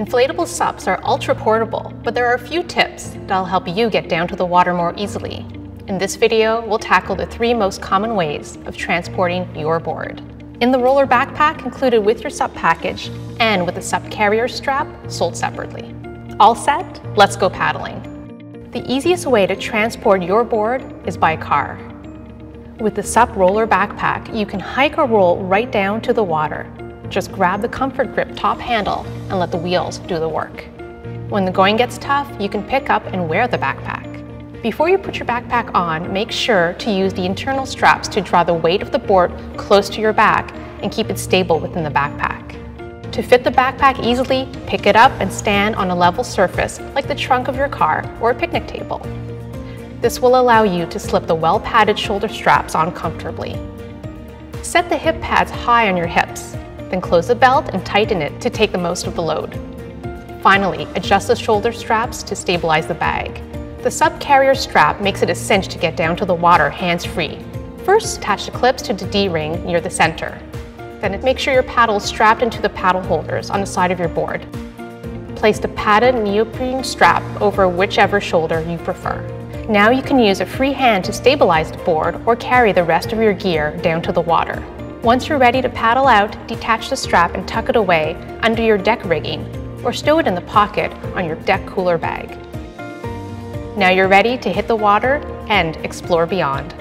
Inflatable SUPs are ultra portable, but there are a few tips that'll help you get down to the water more easily. In this video, we'll tackle the 3 most common ways of transporting your board. In the roller backpack included with your SUP package and with the SUP carrier strap sold separately. All set? Let's go paddling. The easiest way to transport your board is by car. With the SUP roller backpack, you can hike or roll right down to the water. Just grab the comfort grip top handle and let the wheels do the work. When the going gets tough, you can pick up and wear the backpack. Before you put your backpack on, make sure to use the internal straps to draw the weight of the board close to your back and keep it stable within the backpack. To fit the backpack easily, pick it up and stand on a level surface like the trunk of your car or a picnic table. This will allow you to slip the well-padded shoulder straps on comfortably. Set the hip pads high on your hips. Then close the belt and tighten it to take the most of the load. Finally, adjust the shoulder straps to stabilize the bag. The SUP carrier strap makes it a cinch to get down to the water hands-free. First, attach the clips to the D-ring near the center. Then make sure your paddle is strapped into the paddle holders on the side of your board. Place the padded neoprene strap over whichever shoulder you prefer. Now you can use a free hand to stabilize the board or carry the rest of your gear down to the water. Once you're ready to paddle out, detach the strap and tuck it away under your deck rigging, or stow it in the pocket on your deck cooler bag. Now you're ready to hit the water and explore beyond.